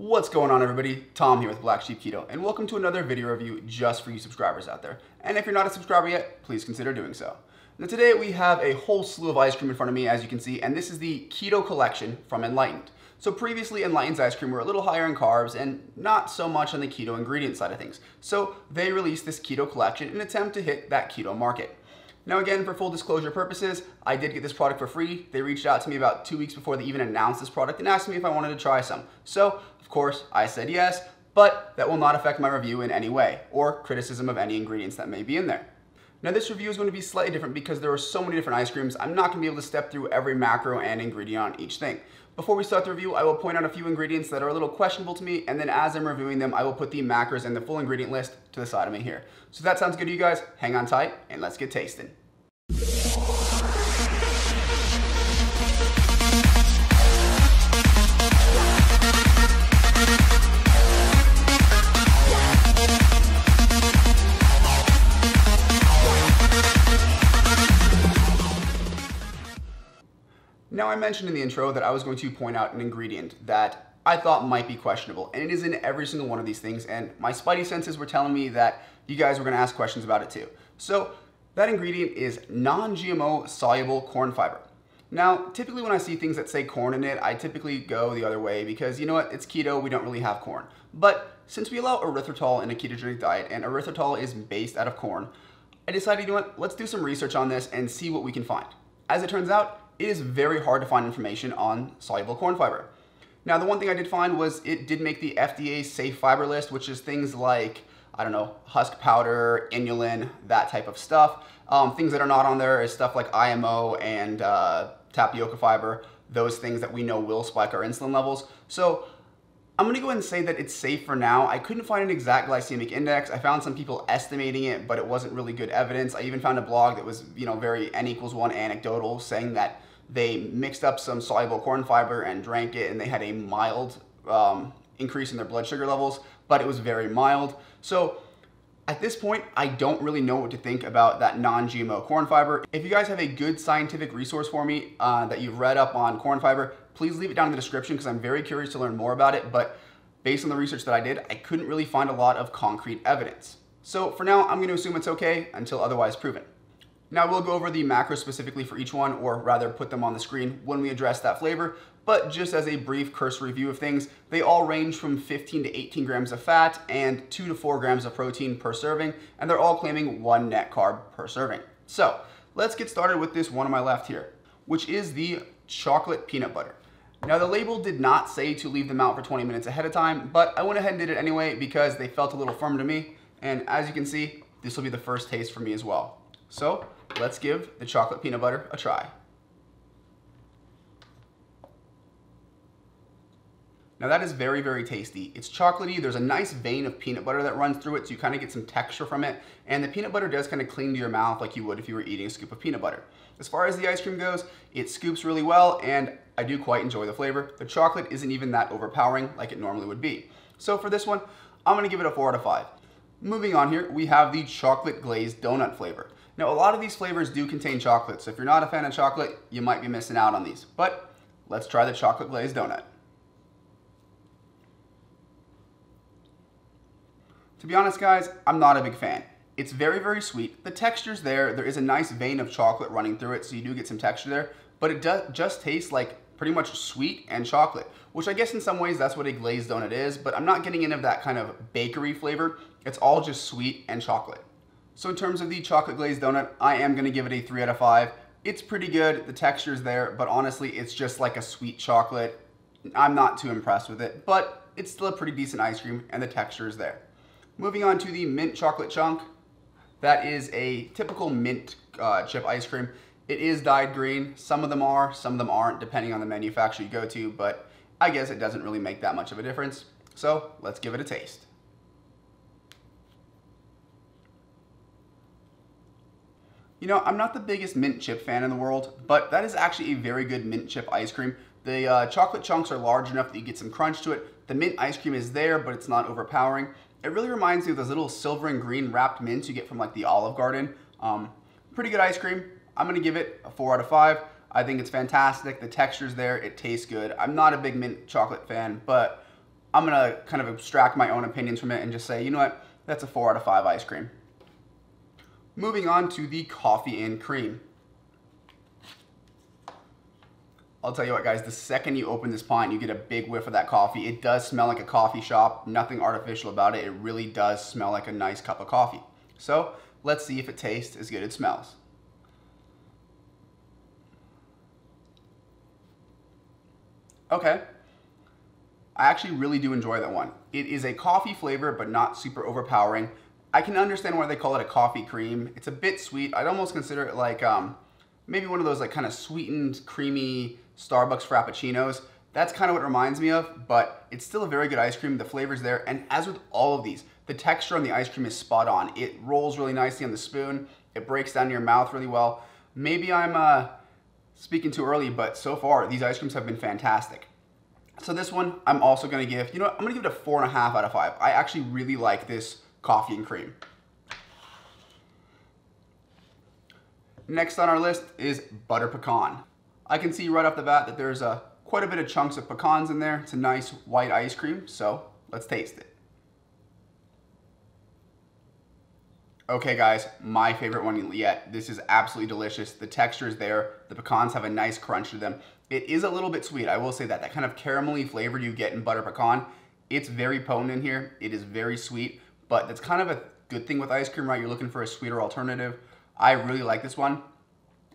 What's going on, everybody? Tom here with Black Sheep Keto, and welcome to another video review just for you subscribers out there. And if you're not a subscriber yet, please consider doing so. Now today we have a whole slew of ice cream in front of me, as you can see, and this is the Keto Collection from Enlightened. So previously, Enlightened's ice cream were a little higher in carbs and not so much on the keto ingredient side of things. So they released this Keto Collection in an attempt to hit that keto market. Now again, for full disclosure purposes, I did get this product for free. They reached out to me about 2 weeks before they even announced this product and asked me if I wanted to try some. So, of course, I said yes, but that will not affect my review in any way or criticism of any ingredients that may be in there. Now this review is going to be slightly different because there are so many different ice creams. I'm not going to be able to step through every macro and ingredient on each thing. Before we start the review, I will point out a few ingredients that are a little questionable to me, and then as I'm reviewing them, I will put the macros and the full ingredient list to the side of me here. So if that sounds good to you guys, hang on tight and let's get tasting. Now I mentioned in the intro that I was going to point out an ingredient that I thought might be questionable, and it is in every single one of these things, and my spidey senses were telling me that you guys were going to ask questions about it too. So that ingredient is non-GMO soluble corn fiber. Now typically when I see things that say corn in it, I typically go the other way because, you know what, it's keto, we don't really have corn. But since we allow erythritol in a ketogenic diet, and erythritol is based out of corn, I decided, you know what, let's do some research on this and see what we can find. As it turns out, it is very hard to find information on soluble corn fiber. Now, the one thing I did find was it did make the FDA safe fiber list, which is things like, I don't know, husk powder, inulin, that type of stuff. Things that are not on there is stuff like IMO and tapioca fiber, those things that we know will spike our insulin levels. So I'm gonna go ahead and say that it's safe for now. I couldn't find an exact glycemic index. I found some people estimating it, but it wasn't really good evidence. I even found a blog that was, you know, very N=1 anecdotal, saying that they mixed up some soluble corn fiber and drank it, and they had a mild increase in their blood sugar levels, but it was very mild. So at this point, I don't really know what to think about that non-GMO corn fiber. If you guys have a good scientific resource for me that you've read up on corn fiber, please leave it down in the description because I'm very curious to learn more about it. But based on the research that I did, I couldn't really find a lot of concrete evidence. So for now, I'm going to assume it's okay until otherwise proven. Now we'll go over the macros specifically for each one, or rather put them on the screen when we address that flavor, but just as a brief cursory view of things, they all range from 15 to 18 grams of fat and 2 to 4 grams of protein per serving, and they're all claiming 1 net carb per serving. So let's get started with this one on my left here, which is the chocolate peanut butter. Now the label did not say to leave them out for 20 minutes ahead of time, but I went ahead and did it anyway because they felt a little firm to me, and as you can see, this will be the first taste for me as well. So let's give the chocolate peanut butter a try. Now that is very, very tasty. It's chocolatey. There's a nice vein of peanut butter that runs through it, so you kind of get some texture from it. And the peanut butter does kind of cling to your mouth like you would if you were eating a scoop of peanut butter. As far as the ice cream goes, it scoops really well, and I do quite enjoy the flavor. The chocolate isn't even that overpowering like it normally would be. So for this one, I'm gonna give it a 4 out of 5. Moving on here, we have the chocolate glazed donut flavor. Now, a lot of these flavors do contain chocolate, so if you're not a fan of chocolate, you might be missing out on these. But let's try the chocolate glazed donut. To be honest, guys, I'm not a big fan. It's very, very sweet. The texture's there. There is a nice vein of chocolate running through it, so you do get some texture there. But it does just taste like pretty much sweet and chocolate, which I guess in some ways that's what a glazed donut is, but I'm not getting any of that kind of bakery flavor. It's all just sweet and chocolate. So in terms of the chocolate glazed donut, I am gonna give it a 3 out of 5. It's pretty good, the texture's there, but honestly, it's just like a sweet chocolate. I'm not too impressed with it, but it's still a pretty decent ice cream and the texture is there. Moving on to the mint chocolate chunk. That is a typical mint chip ice cream. It is dyed green. Some of them are, some of them aren't, depending on the manufacturer you go to, but I guess it doesn't really make that much of a difference. So let's give it a taste. You know, I'm not the biggest mint chip fan in the world, but that is actually a very good mint chip ice cream. The chocolate chunks are large enough that you get some crunch to it. The mint ice cream is there, but it's not overpowering. It really reminds me of those little silver and green wrapped mints you get from like the Olive Garden. Pretty good ice cream. I'm gonna give it a 4 out of 5. I think it's fantastic. The texture's there, it tastes good. I'm not a big mint chocolate fan, but I'm gonna kind of abstract my own opinions from it and just say, you know what, that's a 4 out of 5 ice cream. Moving on to the coffee and cream. I'll tell you what, guys, the second you open this pint, you get a big whiff of that coffee. It does smell like a coffee shop, nothing artificial about it. It really does smell like a nice cup of coffee. So let's see if it tastes as good as it smells. Okay. I actually really do enjoy that one. It is a coffee flavor, but not super overpowering. I can understand why they call it a coffee cream. It's a bit sweet. I'd almost consider it like maybe one of those like kind of sweetened, creamy Starbucks Frappuccinos. That's kind of what it reminds me of, but it's still a very good ice cream. The flavor's there, and as with all of these, the texture on the ice cream is spot on. It rolls really nicely on the spoon. It breaks down in your mouth really well. Maybe I'm speaking too early, but so far, these ice creams have been fantastic. So this one, I'm also gonna give, you know what, I'm gonna give it a 4.5 out of 5. I actually really like this coffee and cream. Next on our list is butter pecan. I can see right off the bat that there's quite a bit of chunks of pecans in there. It's a nice white ice cream, so let's taste it. Okay guys, my favorite one yet. This is absolutely delicious. The texture is there. The pecans have a nice crunch to them. It is a little bit sweet, I will say that. That kind of caramelly flavor you get in butter pecan, it's very potent in here. It is very sweet, but that's kind of a good thing with ice cream, right? You're looking for a sweeter alternative. I really like this one.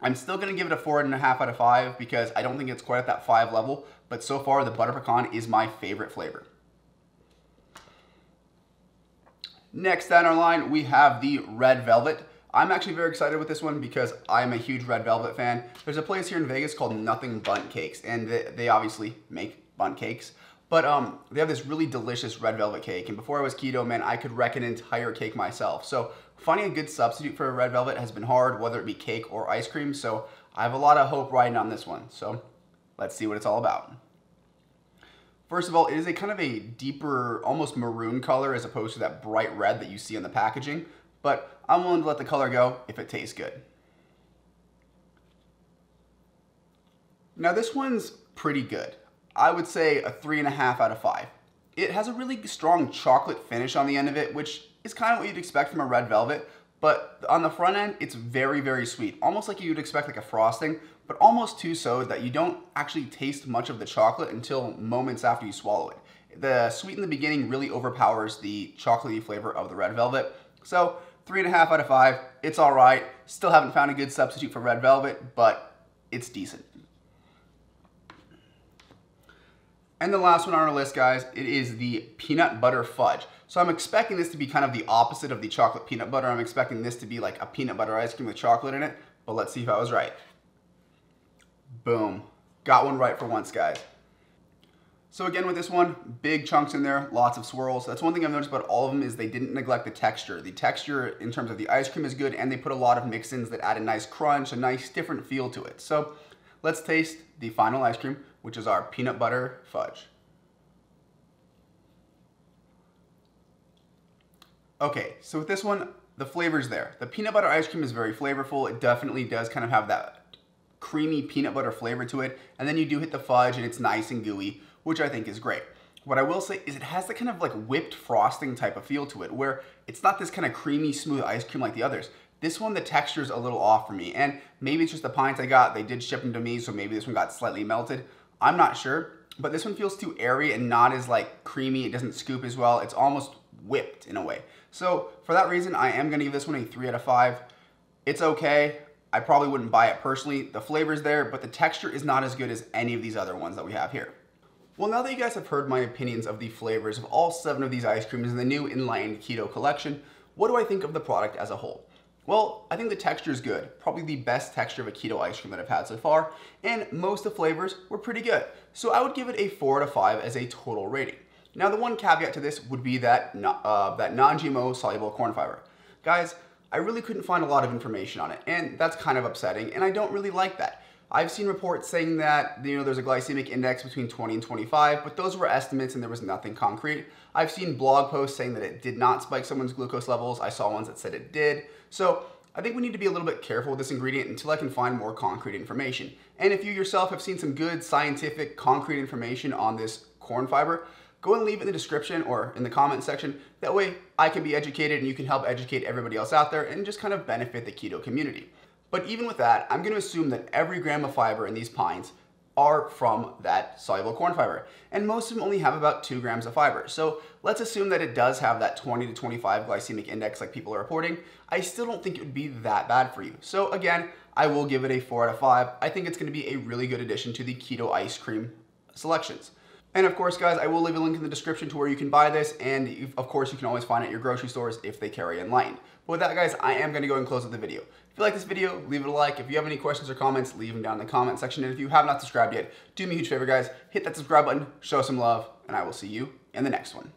I'm still gonna give it a 4.5 out of 5 because I don't think it's quite at that 5 level, but so far the butter pecan is my favorite flavor. Next down our line, we have the Red Velvet. I'm actually very excited with this one because I'm a huge Red Velvet fan. There's a place here in Vegas called Nothing Bundt Cakes, and they obviously make bundt cakes, but they have this really delicious Red Velvet cake, and before I was keto, man, I could wreck an entire cake myself. So finding a good substitute for a Red Velvet has been hard, whether it be cake or ice cream, so I have a lot of hope riding on this one. So let's see what it's all about. First of all, it is a kind of a deeper, almost maroon color as opposed to that bright red that you see on the packaging, but I'm willing to let the color go if it tastes good. Now this one's pretty good. I would say a 3.5 out of 5. It has a really strong chocolate finish on the end of it, which is kind of what you'd expect from a Red Velvet, but on the front end, it's very, very sweet. Almost like you'd expect like a frosting, but almost too so that you don't actually taste much of the chocolate until moments after you swallow it. The sweet in the beginning really overpowers the chocolatey flavor of the Red Velvet. So 3.5 out of 5, it's all right. Still haven't found a good substitute for Red Velvet, but it's decent. And the last one on our list, guys, it is the peanut butter fudge. So I'm expecting this to be kind of the opposite of the chocolate peanut butter. I'm expecting this to be like a peanut butter ice cream with chocolate in it, but let's see if I was right. Boom. Got one right for once, guys. So again with this one, big chunks in there, lots of swirls. That's one thing I've noticed about all of them is they didn't neglect the texture. The texture in terms of the ice cream is good, and they put a lot of mix-ins that add a nice crunch, a nice different feel to it. So let's taste the final ice cream, which is our peanut butter fudge. Okay, so with this one, the flavor's there. The peanut butter ice cream is very flavorful. It definitely does kind of have that creamy peanut butter flavor to it. And then you do hit the fudge and it's nice and gooey, which I think is great. What I will say is it has the kind of like whipped frosting type of feel to it, where it's not this kind of creamy, smooth ice cream like the others. This one, the texture's a little off for me. And maybe it's just the pints I got. They did ship them to me, so maybe this one got slightly melted. I'm not sure. But this one feels too airy and not as like creamy. It doesn't scoop as well. It's almost whipped in a way. So for that reason, I am gonna give this one a 3 out of 5. It's okay. I probably wouldn't buy it personally. The flavor's there, but the texture is not as good as any of these other ones that we have here. Well, now that you guys have heard my opinions of the flavors of all 7 of these ice creams in the new Enlightened Keto collection, what do I think of the product as a whole? Well, I think the texture is good. Probably the best texture of a keto ice cream that I've had so far, and most of the flavors were pretty good. So I would give it a 4 out of 5 as a total rating. Now, the one caveat to this would be that that non-GMO soluble corn fiber. Guys, I really couldn't find a lot of information on it, and that's kind of upsetting, and I don't really like that. I've seen reports saying that, you know, there's a glycemic index between 20 and 25, but those were estimates and there was nothing concrete. I've seen blog posts saying that it did not spike someone's glucose levels. I saw ones that said it did. So I think we need to be a little bit careful with this ingredient until I can find more concrete information. And if you yourself have seen some good scientific concrete information on this corn fiber, go and leave it in the description or in the comment section. That way I can be educated and you can help educate everybody else out there and just kind of benefit the keto community. But even with that, I'm going to assume that every gram of fiber in these pints are from that soluble corn fiber. And most of them only have about 2 grams of fiber. So let's assume that it does have that 20 to 25 glycemic index like people are reporting. I still don't think it would be that bad for you. So again, I will give it a 4 out of 5. I think it's going to be a really good addition to the keto ice cream selections. And of course, guys, I will leave a link in the description to where you can buy this. And of course, you can always find it at your grocery stores if they carry Enlightened. But with that, guys, I am going to go and close out the video. If you like this video, leave it a like. If you have any questions or comments, leave them down in the comment section. And if you have not subscribed yet, do me a huge favor, guys. Hit that subscribe button, show some love, and I will see you in the next one.